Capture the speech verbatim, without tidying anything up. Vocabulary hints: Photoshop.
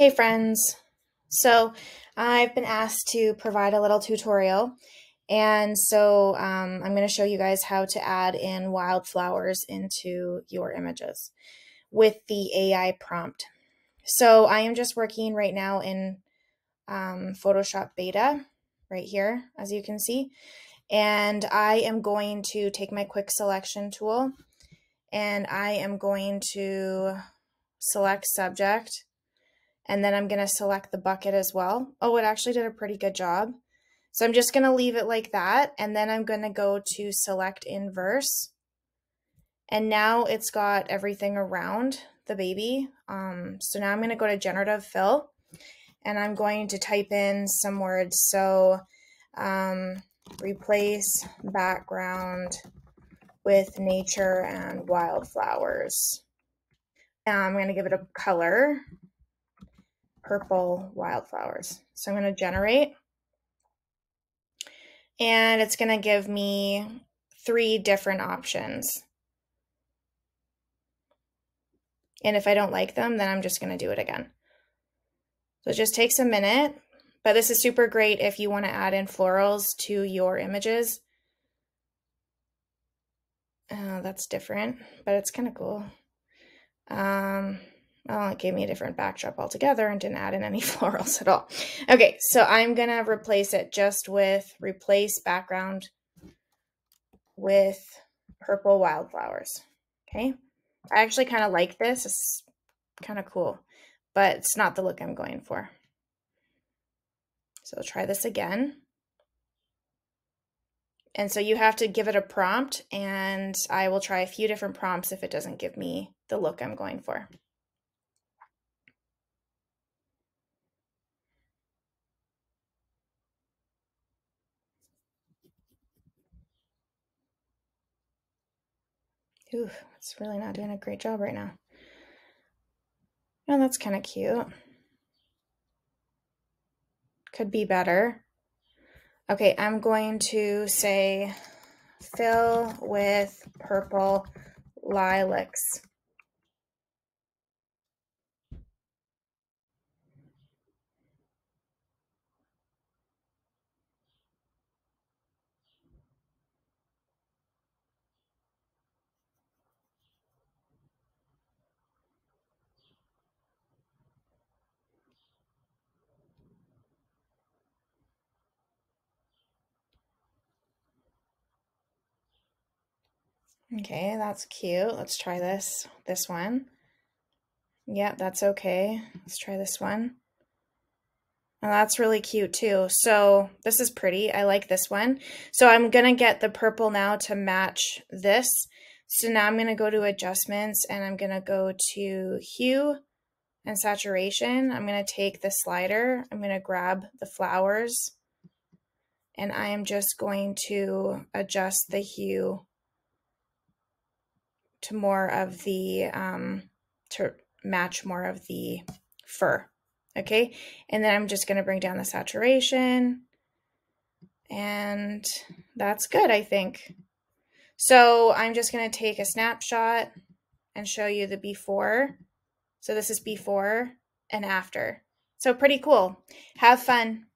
Hey friends, so I've been asked to provide a little tutorial, and so um, I'm going to show you guys how to add in wildflowers into your images with the A I prompt. So I am just working right now in um, Photoshop beta right here, as you can see, and I am going to take my quick selection tool and I am going to select subject. And then I'm going to select the bucket as well. Oh, it actually did a pretty good job. So I'm just going to leave it like that. And then I'm going to go to select inverse. And now it's got everything around the baby. Um, so now I'm going to go to generative fill. And I'm going to type in some words. So um, replace background with nature and wildflowers. Now I'm going to give it a color. Purple wildflowers. So I'm going to generate, and it's going to give me three different options. And if I don't like them, then I'm just going to do it again. So it just takes a minute, but this is super great if you want to add in florals to your images. Uh, that's different, but it's kind of cool. Um, Oh, it gave me a different backdrop altogether and didn't add in any florals at all. Okay, so I'm going to replace it just with replace background with purple wildflowers. Okay, I actually kind of like this. It's kind of cool, but it's not the look I'm going for. So I'll try this again. And so you have to give it a prompt, and I will try a few different prompts if it doesn't give me the look I'm going for. Ooh, it's really not doing a great job right now. Oh, that's kind of cute. Could be better. Okay, I'm going to say fill with purple lilacs. Okay, that's cute. Let's try this, this one. Yeah, that's okay. Let's try this one. Oh, that's really cute too. So this is pretty. I like this one. So I'm going to get the purple now to match this. So now I'm going to go to adjustments, and I'm going to go to hue and saturation. I'm going to take the slider. I'm going to grab the flowers, and I am just going to adjust the hue to more of the, um, to match more of the fur. Okay. And then I'm just going to bring down the saturation, and that's good, I think. So I'm just going to take a snapshot and show you the before. So this is before and after. So pretty cool. Have fun.